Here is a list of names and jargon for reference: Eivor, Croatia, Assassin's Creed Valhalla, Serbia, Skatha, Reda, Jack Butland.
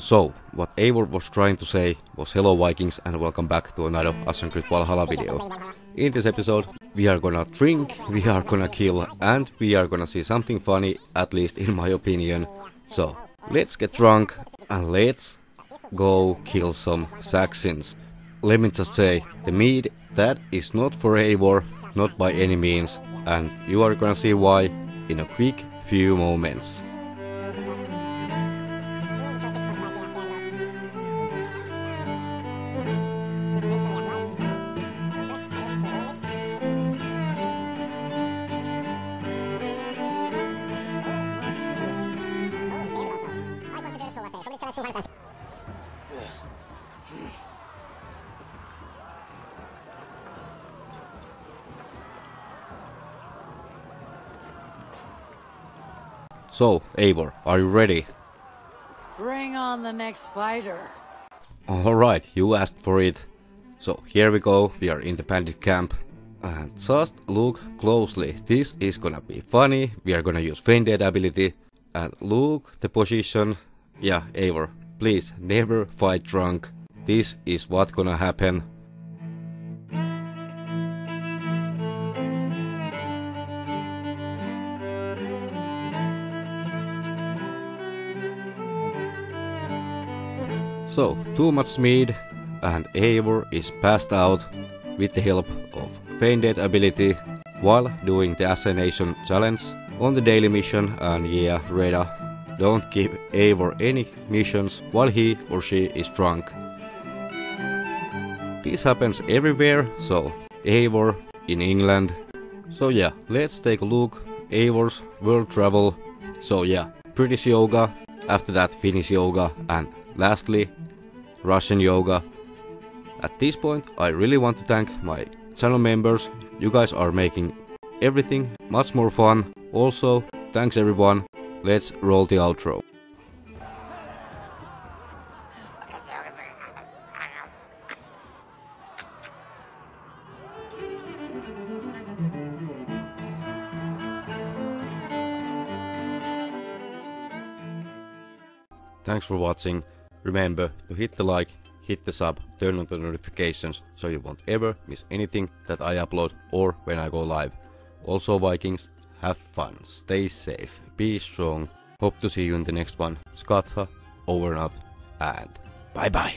So, what Eivor was trying to say was hello Vikings and welcome back to another Assassin's Creed Valhalla video. In this episode, we are gonna drink, we are gonna kill, and we are gonna see something funny, at least in my opinion. So, let's get drunk and let's go kill some Saxons. Let me just say, the meat, that is not for Eivor, not by any means, and you are gonna see why in a quick few moments. So, Eivor, are you ready? Bring on the next fighter. Alright, you asked for it. So, here we go, we are in the bandit camp. And just look closely, this is gonna be funny, we are gonna use Feinted ability. And look the position. Yeah, Eivor, please, never fight drunk. This is what's gonna happen. So, too much mead, and Eivor is passed out with the help of Feinted ability while doing the assassination challenge on the daily mission. And yeah, Reda, don't give Eivor any missions while he or she is drunk. This happens everywhere, so Eivor in England. So yeah, let's take a look Eivor's world travel. So yeah, British yoga, after that Finnish yoga, and lastly, Russian yoga. At this point, I really want to thank my channel members. You guys are making everything much more fun. Also, thanks everyone. Let's roll the outro. Thanks for watching. Remember to hit the like, hit the sub, turn on the notifications so you won't ever miss anything that I upload or when I go live. Also Vikings, have fun, stay safe, be strong. Hope to see you in the next one. Skatha, over and out, and bye bye.